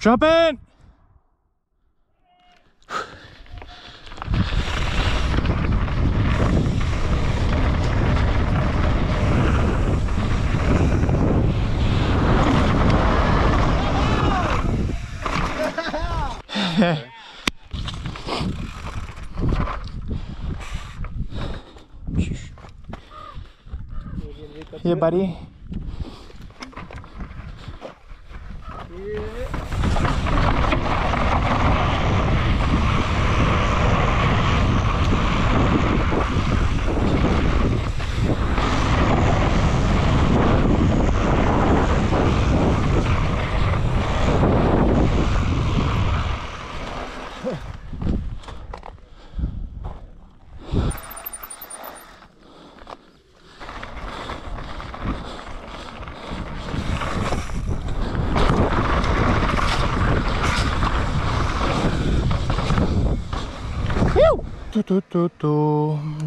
Jump in! Here, buddy.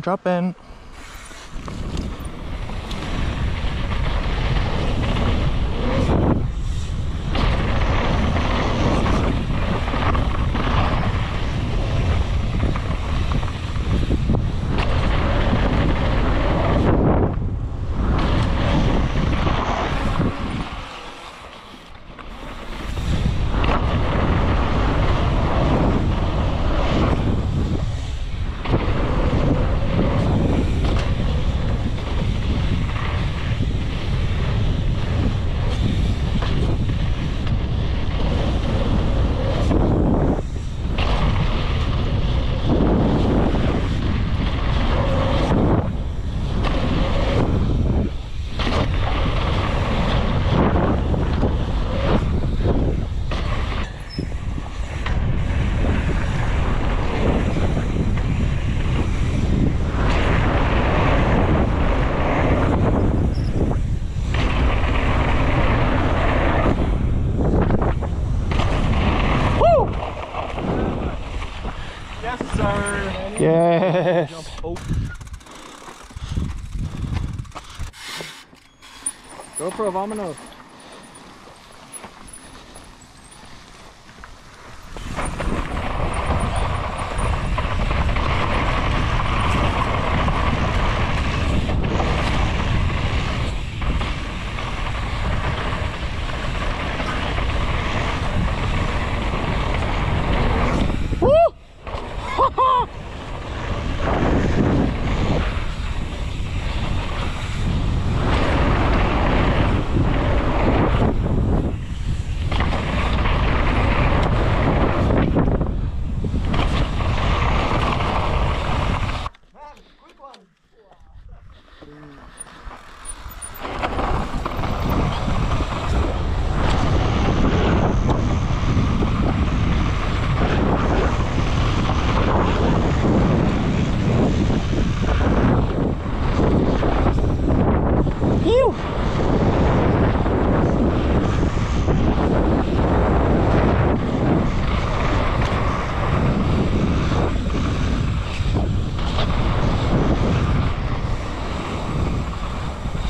Drop in. Yes. GoPro, vámonos.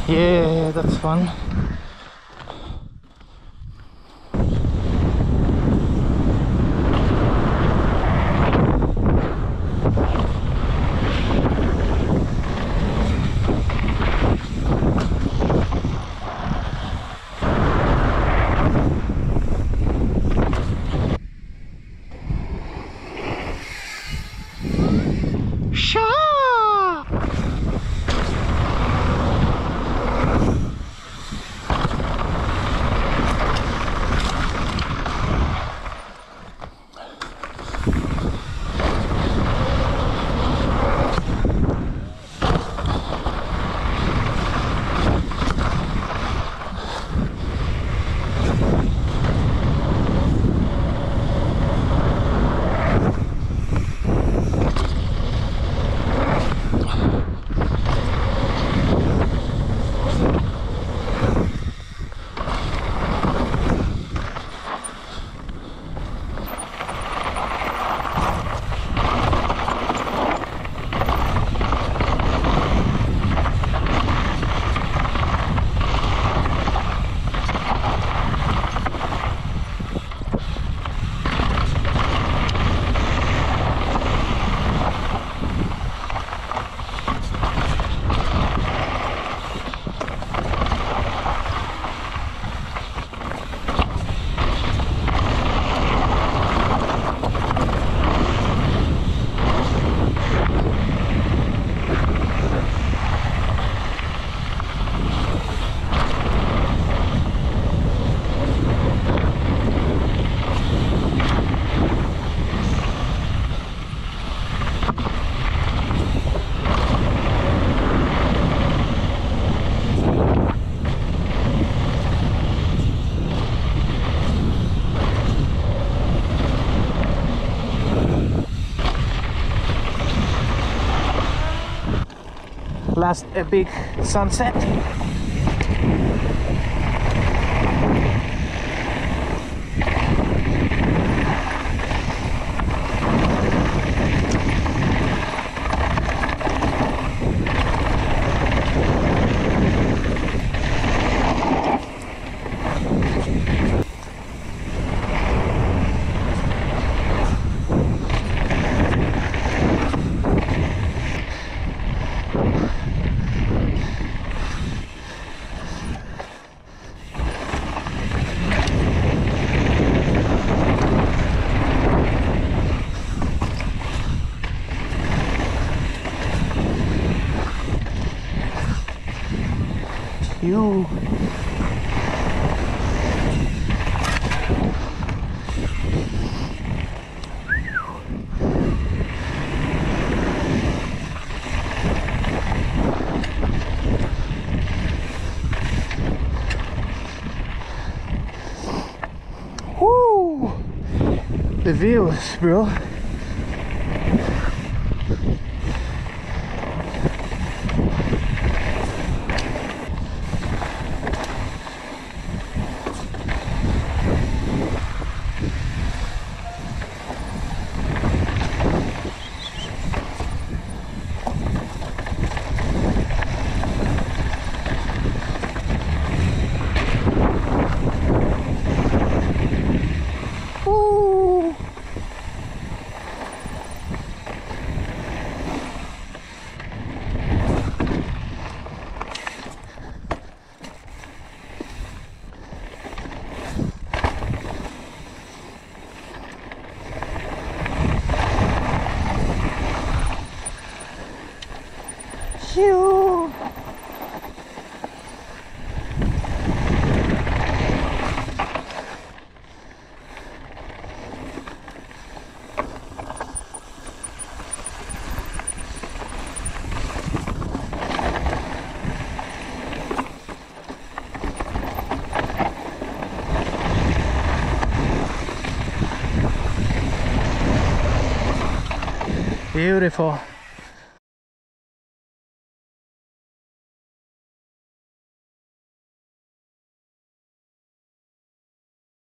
Yeah, that's fun. last epic sunset. You. Woo! The views, bro. You. Beautiful.